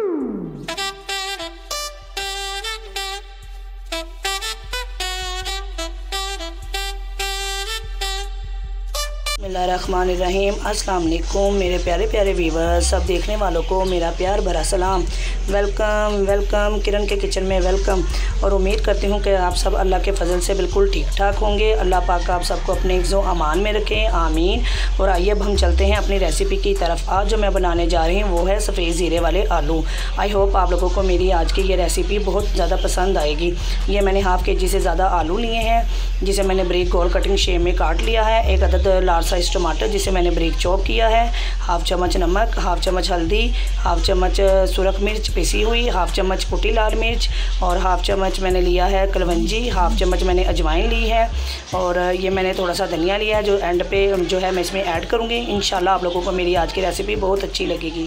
बिस्मिल्लाहिर्रहमानिर्रहीम। अस्सलाम वालेकुम मेरे प्यारे प्यारे व्यूअर्स, सब देखने वालों को मेरा प्यार भरा सलाम। वेलकम वेलकम किरण के किचन में वेलकम। और उम्मीद करती हूँ कि आप सब अल्लाह के फजल से बिल्कुल ठीक ठाक होंगे। अल्लाह पाक आप सबको अपने हिफ्ज़ो अमान में रखें, आमीन। और आइए अब हम चलते हैं अपनी रेसिपी की तरफ। आज जो मैं बनाने जा रही हूँ वो है सफ़ेद ज़ीरे वाले आलू। आई होप आप लोगों को मेरी आज की ये रेसिपी बहुत ज़्यादा पसंद आएगी। ये मैंने हाफ़ के जी से ज़्यादा आलू लिए हैं, जिसे मैंने ब्रेक गोल कटिंग शेप में काट लिया है। एक अदद लार्ज साइज़ टमाटर जिसे मैंने ब्रेक चॉप किया है। हाफ़ चम्मच नमक, हाफ़ चम्मच हल्दी, हाफ़ चम्मच सुरख मिर्च पिसी हुई, हाफ़ चम्मच कुटी लाल मिर्च, और हाफ़ चम्मच मैंने लिया है कलवंजी, हाफ़ चम्मच मैंने अजवाइन ली है, और ये मैंने थोड़ा सा धनिया लिया है जो एंड पे जो है मैं इसमें ऐड करूँगी। इंशाल्लाह आप लोगों को मेरी आज की रेसिपी बहुत अच्छी लगेगी।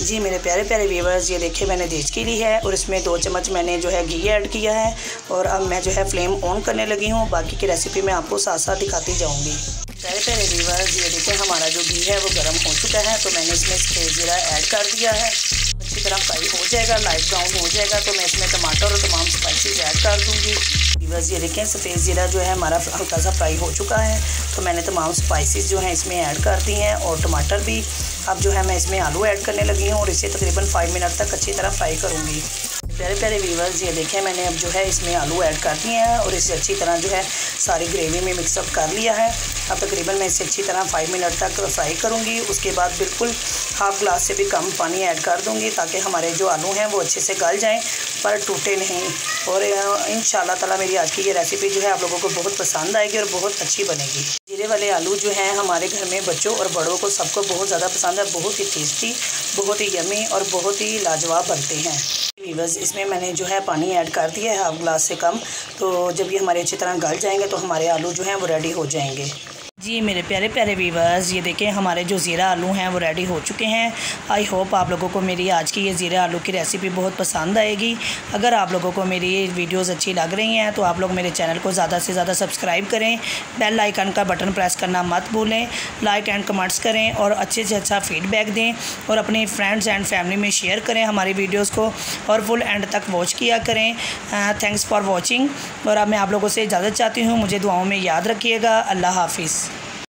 जी मेरे प्यारे प्यारे व्यूअर्स, ये देखिए मैंने देचकी ली है और इसमें 2 चम्मच मैंने जो है घी ऐड किया है। और अब मैं जो है फ्लेम ऑन करने लगी हूँ। बाकी की रेसिपी मैं आपको साथ साथ दिखाती जाऊँगी। प्यारे प्यारे व्यूअर्स, ये देखिए हमारा जो घी है वो गर्म हो चुका है, तो मैंने इसमें सफ़ेद ज़ीरा ऐड कर दिया है। अच्छी तरह फ्राई हो जाएगा, लाइट ब्राउन हो जाएगा, तो मैं इसमें टमाटर और तमाम स्पाइसेस ऐड कर दूँगी। व्यूअर्स ये देखें सफ़ेद ज़ीरा जो है हमारा हल्का सा फ्राई हो चुका है, तो मैंने तमाम स्पाइसेस जो हैं इसमें ऐड कर दी हैं और टमाटर भी। अब जो है मैं इसमें आलू ऐड करने लगी हूँ और इसे तकरीबन 5 मिनट तक अच्छी तरह फ्राई करूँगी। प्यारे प्यारे व्यूअर्स, ये देखें मैंने अब जो है इसमें आलू ऐड कर दिए हैं और इसे अच्छी तरह जो है सारी ग्रेवी में मिक्सअप कर लिया है। अब तकरीबन मैं इसे अच्छी तरह 5 मिनट तक फ्राई करूँगी। उसके बाद बिल्कुल हाफ़ ग्लास से भी कम पानी ऐड कर दूँगी ताकि हमारे जो आलू हैं वो अच्छे से गल जाएँ पर टूटे नहीं। और इंशाल्लाह ताला मेरी आज की ये रेसिपी जो है आप लोगों को बहुत पसंद आएगी और बहुत अच्छी बनेगी। ज़ीरे वाले आलू जो हैं हमारे घर में बच्चों और बड़ों को सबको बहुत ज़्यादा पसंद है। बहुत ही टेस्टी, बहुत ही यमी और बहुत ही लाजवाब बनते हैं। बस इसमें मैंने जो है पानी ऐड कर दिया है हाफ़ ग्लास से कम। तो जब ये हमारे अच्छी तरह गल जाएंगे तो हमारे आलू जो हैं वो रेडी हो जाएंगे। जी मेरे प्यारे प्यारे व्यूअर्स, ये देखें हमारे जो ज़ीरा आलू हैं वो रेडी हो चुके हैं। आई होप आप लोगों को मेरी आज की ये ज़ीरा आलू की रेसिपी बहुत पसंद आएगी। अगर आप लोगों को मेरी वीडियोस अच्छी लग रही हैं तो आप लोग मेरे चैनल को ज़्यादा से ज़्यादा सब्सक्राइब करें, बेल आइकन का बटन प्रेस करना मत भूलें, लाइक एंड कमेंट्स करें और अच्छे से अच्छा फ़ीडबैक दें और अपने फ्रेंड्स एंड फैमिली में शेयर करें हमारी वीडियोज़ को और फुल एंड तक वॉच किया करें। Thanks for watching. और अब मैं आप लोगों से इजाज़त चाहती हूँ। मुझे दुआओं में याद रखिएगा। अल्लाह हाफिज़।